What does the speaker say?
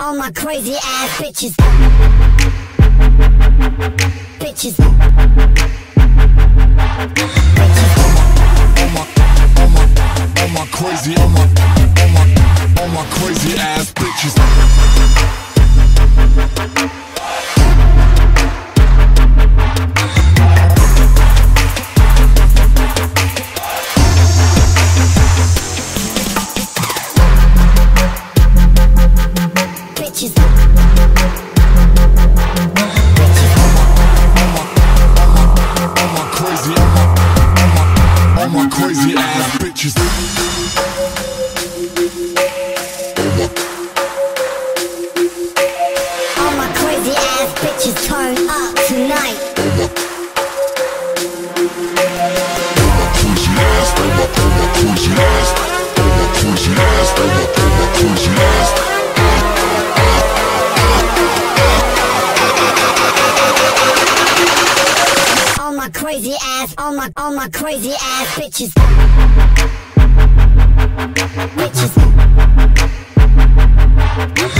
all my crazy ass bitches. Bitches. All my crazy ass bitches. Crazy ass bitches. All my crazy ass bitches turn up tonight. All my crazy ass. Crazy ass, all my crazy ass bitches. Bitches.